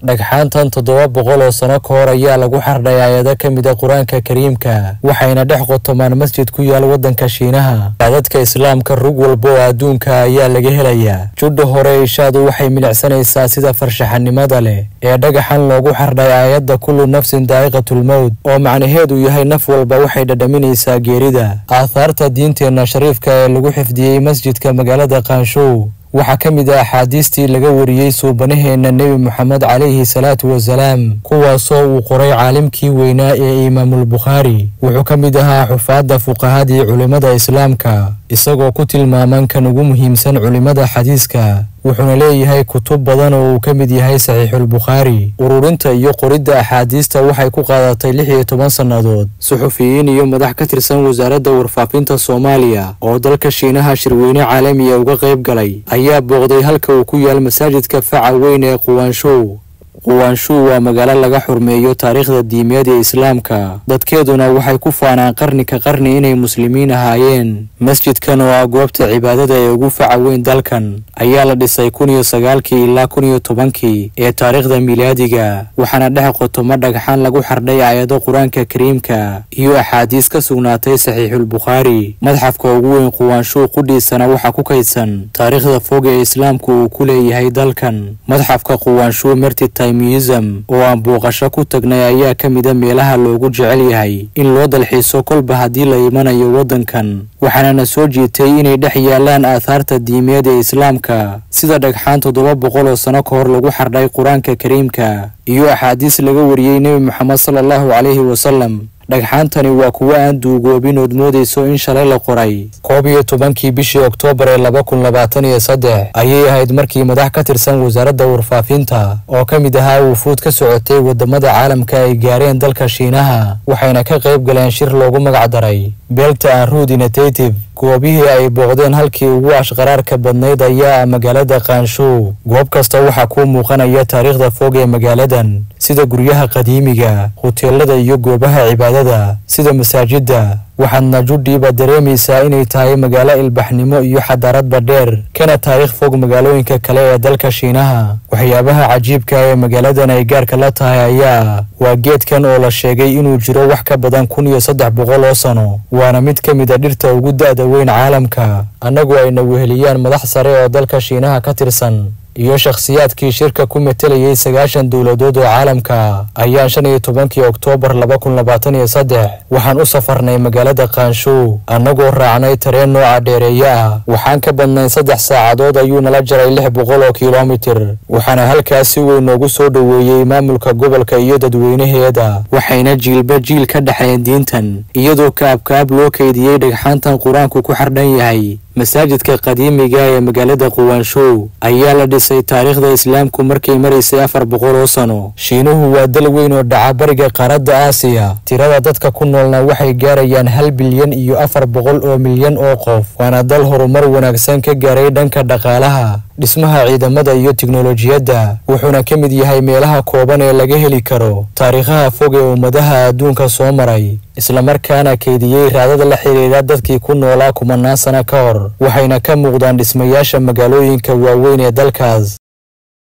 dhagxaantan 700 oo sano ka hor ayaa lagu xardhay aayado ka mid ah Quraanka Kariimka waxayna dhex qotomaan masjid ku yaal wadanka Shiinaha dadka Islaamka rug walba oo adduunka ayaa laga helayaa juddo hore ishaadu waxay milicsanaysaa sida farshaxnimada leh ee dhagxaan loogu xardhay aayada kullu nafsin daa'iqatul mawt oo macnaheedu yahay naf walba waxay dhadhaminaysaa geerida aathaarta diinteena shariifka ee lagu xifdiyay masjidka magaalada Quanzhou waxaa ka mid ah xadiistii laga wariyay suubaneena Nabi Muhammad alayhi salaatu wa salaam kuwaas oo qoray caalimkii weynaa ee Imaamul Bukhari wuxuu ka mid ahaa xufaadda fuqahaadii culimada Islaamka isagoo ku tilmaaman kan ugu muhiimsan culimada xadiiska wuxuuna leeyahay kutub badan oo uu ka mid yahay Sahihul Bukhari ururinta iyo qoridda axaadiista waxay ku qaadatay 16 sanadood suxufiyiin iyo madax ka tirsan wasaaradda warfaafinta Soomaaliya oo dalka Shiinaha shirweyne caalami ah uga qayb galay ayaa booqday halka uu ku yaal masaajidka faca weyn ee Quanzhou Quanzhou waa magaalo laga xurmeeyo taariikhda diimeed ee Islaamka dadkeeduna waxay ku faanaan qarni ka qarni inay muslimiin ahaayeen masjidkan oo ah goobta cibaadada ee ugu faca weyn dalkan ayaa la dhisay 1909 ilaa 1910 ee taariikhda miilaadiga waxaana dhex qoto ma dhagxaan lagu xardhay aayado Quraanka Kariimka iyo axaadiis ka sugnaatay Sahihul Bukhari madxafka ugu weyn Quanzhou qudhiisana waxa ku kaydsan taariikhda fog ee Islaamku uu ku leeyahay dalkan madxafka Quanzhou marti museum oo aan booqasho ku tagnay ayaa ka mid ah meelaha loogu jecel yahay in loo dalxiiso kolba hadii la imanayo wadankan waxaana soo jeetay inay dhex yaalaan aathaarta diimeed ee Islaamka sida dhagxaan 700 oo sano ka hor lagu xardhay Quraanka Kariimka iyo axaadiis laga wariyay Nabi Muhammad sallallahu alayhi wa sallam dhagxaantani waa kuwa aan duugoobin odmoodayso in shalay la qoray 12 bishii Oktoobar 2023 ayay ahayd markii madax ka tirsan wasaaradda warfaafinta oo ka mid ahaa wufuud ka socotay wadamada caalamka ay gaareen dalka Shiinaha waxayna ka qayb galeen shir loogu magac daray Belta Road Initiative goobihii ay booqdeen halkii ugu ashqaraarka badnayd ayaa magaalada Quanzhou goob kasta waxa ku muuqanaya taariikhda fog ee magaaladan sida guryaha qadiimiga hoteelada iyo goobaha cibaadada sida masaajidda waxaana judhiiba dareemaysaa inay tahay magaalo ilbaxnimo iyo xadarad badheer kana taariikh fog magaalooyinka kale ee dalka Shiinaha waxyaabaha cajiibka ah ee magaaladan ay gaarka la tahay ayaa waa geedkan oo la sheegay inuu jiro wax ka badan 1300 oo sano waana mid ka mid ah dhirta ugu da'da weyn caalamka anagu ayna weheliyaan madax sare oo dalka Shiinaha ka tirsan iyo shakhsiyaadkii shirka ku metelayay 9 dawladood oo caalamka ayaa 15 Oktoobar 2023 waxaan u safarnay magaalada Quanzhou anagoo raacnay tareen nooca dheereeya waxaan ka badnay 3 saacadood ayuu nala jaray 600 kiiloomitir waxaana halkaasi weyn noogu soo dhaweeyay maamulka gobolka iyo dadweynaheeda waxayna jiilba jiil ka dhaxeen diintan iyadoo kaabkaab loo kaydiyay dhagxaantan Quraanku ku xardhan yahay masaajidka qadiimiga ee magaalada Quanzhou ayaa la dhisay taariikhda Islaamku markay mareysay 400 oo sano Shiinuhu waa dal weyn oo dhaca bariga qaaradda Aasiya tirada dadka ku noolna waxay gaarayaan 1 bilyan iyo 400 oo milyan oo qof waana dal horumar wanaagsan ka gaaray dhanka dhaqaalaha dhismaha ciidamada iyo tiknoolajiyadda wuxuuna ka mid yahay meelaha kooban ee laga heli karo taariikhaha fog ee ummadaha adduunka soo maray isla markaana kaydiyay raadada la xiriira dadkii ku noolaa kumanaan sano ka hor waxayna ka muuqdaan dhismayaasha magaalooyinka waaweyn ee dalkaas